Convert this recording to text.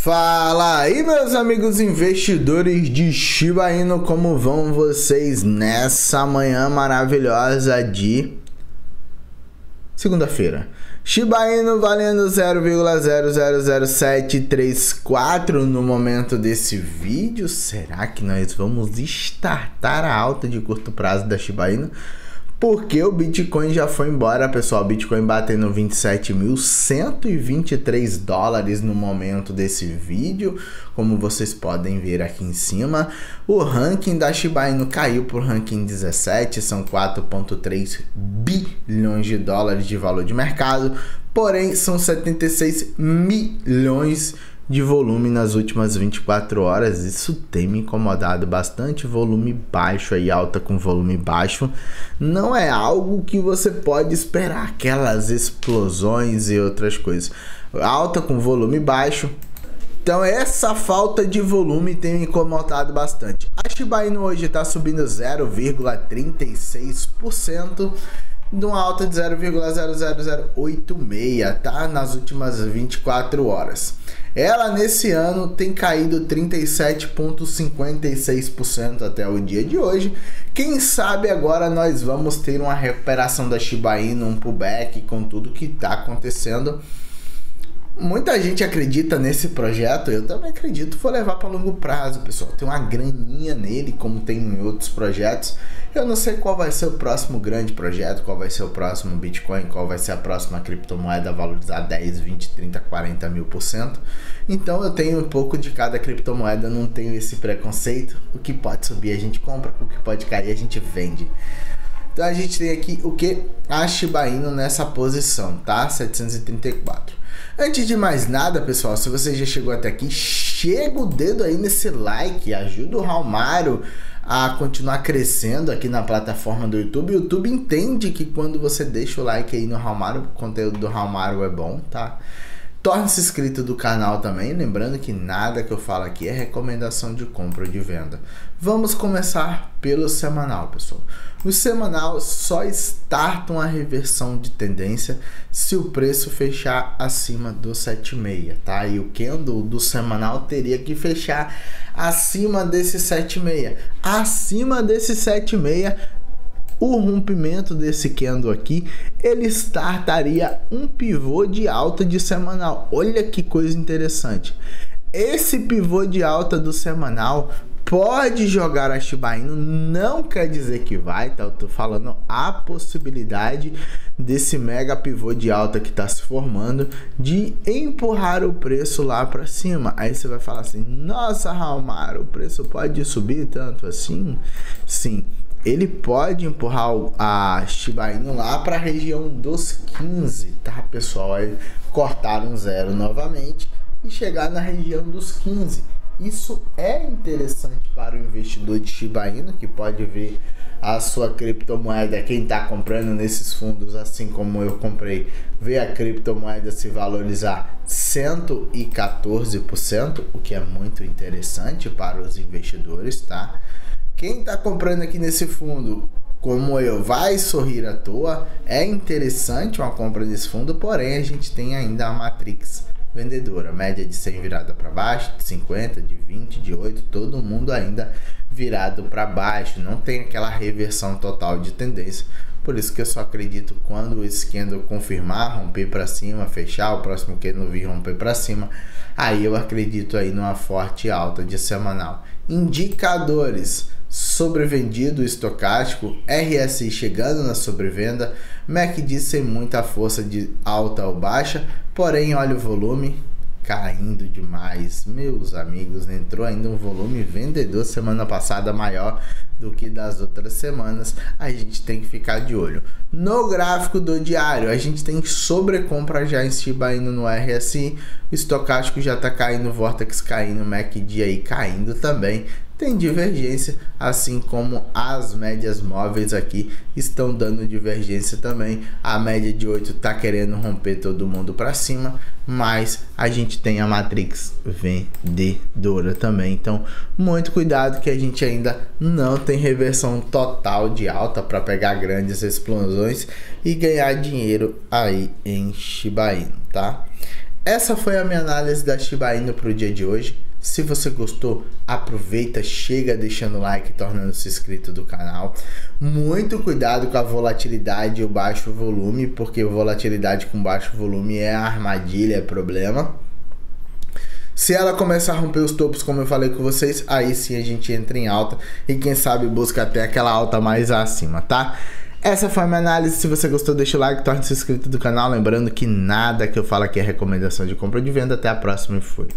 Fala aí, meus amigos investidores de Shiba Inu, como vão vocês nessa manhã maravilhosa de segunda-feira? Shiba Inu valendo 0,000734 no momento desse vídeo. Será que nós vamos startar a alta de curto prazo da Shiba Inu? Porque o Bitcoin já foi embora, pessoal. O Bitcoin batendo 27.123 dólares no momento desse vídeo, como vocês podem ver aqui em cima. O ranking da Shiba Inu caiu para o ranking 17, são 4,3 bilhões de dólares de valor de mercado, porém são 76 milhões de volume nas últimas 24 horas. Isso tem me incomodado bastante. Volume baixo aí, alta com volume baixo, não é algo que você pode esperar, aquelas explosões e outras coisas. Alta com volume baixo, então essa falta de volume tem me incomodado bastante. A Shiba Inu hoje está subindo 0,36%, de uma alta de 0,00086, tá? Nas últimas 24 horas. Ela nesse ano tem caído 37,56% até o dia de hoje. Quem sabe agora nós vamos ter uma recuperação da Shiba Inu, um pullback com tudo que tá acontecendo. Muita gente acredita nesse projeto, eu também acredito, vou levar para longo prazo, pessoal. Tem uma graninha nele, como tem em outros projetos. Eu não sei qual vai ser o próximo grande projeto, qual vai ser o próximo Bitcoin, qual vai ser a próxima criptomoeda valorizar 10, 20, 30, 40 mil %. Então eu tenho um pouco de cada criptomoeda, não tenho esse preconceito. O que pode subir a gente compra, o que pode cair a gente vende. Então a gente tem aqui o que? A Shiba Inu nessa posição, tá? 734. Antes de mais nada, pessoal, se você já chegou até aqui, chega o dedo aí nesse like, ajuda o Haomaro a continuar crescendo aqui na plataforma do YouTube. O YouTube entende que quando você deixa o like aí no Haomaro, o conteúdo do Haomaro é bom, tá? Torne-se inscrito do canal também, lembrando que nada que eu falo aqui é recomendação de compra ou de venda. Vamos começar pelo semanal, pessoal. O semanal só starta uma reversão de tendência se o preço fechar acima do 7,5, tá? E o candle do semanal teria que fechar acima desse 7,5. Acima desse 7,5, o rompimento desse candle aqui, ele startaria um pivô de alta de semanal. Olha que coisa interessante. Esse pivô de alta do semanal pode jogar a Shiba Inu, não quer dizer que vai, tá? Eu tô falando a possibilidade desse mega pivô de alta que tá se formando, de empurrar o preço lá para cima. Aí você vai falar assim: nossa, Haomaro, o preço pode subir tanto assim? Sim. Ele pode empurrar a Shiba Inu lá para a região dos 15, tá, pessoal? Aí cortar um zero novamente e chegar na região dos 15. Isso é interessante para o investidor de Shiba Inu, que pode ver a sua criptomoeda, quem está comprando nesses fundos, assim como eu comprei, ver a criptomoeda se valorizar 114%, o que é muito interessante para os investidores, tá? Quem está comprando aqui nesse fundo, como eu, vai sorrir à toa. É interessante uma compra desse fundo, porém a gente tem ainda a matrix vendedora. Média de 100 virada para baixo, de 50, de 20, de 8, todo mundo ainda virado para baixo. Não tem aquela reversão total de tendência. Por isso que eu só acredito quando esse candle confirmar, romper para cima, fechar, o próximo candle vir romper para cima. Aí eu acredito aí numa forte alta de semanal. Indicadores: sobrevendido estocástico, RSI chegando na sobrevenda, MACD sem muita força de alta ou baixa, porém olha o volume caindo demais, meus amigos. Entrou ainda um volume vendedor semana passada maior do que das outras semanas. A gente tem que ficar de olho. No gráfico do diário, a gente tem sobrecompra já em Shiba Inu no RSI, o estocástico já está caindo, o Vortex caindo, o MACD aí caindo também. Tem divergência, assim como as médias móveis aqui estão dando divergência também. A média de 8 tá querendo romper todo mundo para cima, mas a gente tem a matrix vendedora também. Então, muito cuidado que a gente ainda não tem reversão total de alta para pegar grandes explosões e ganhar dinheiro aí em Shiba Inu, tá? Essa foi a minha análise da Shiba Inu para o dia de hoje. Se você gostou, aproveita, chega deixando like, tornando-se inscrito do canal. Muito cuidado com a volatilidade e o baixo volume, porque volatilidade com baixo volume é armadilha, é problema. Se ela começar a romper os topos, como eu falei com vocês, aí sim a gente entra em alta e quem sabe busca até aquela alta mais acima, tá? Essa foi a minha análise. Se você gostou, deixa o like, torne-se inscrito do canal. Lembrando que nada que eu falo aqui é recomendação de compra ou de venda. Até a próxima e fui.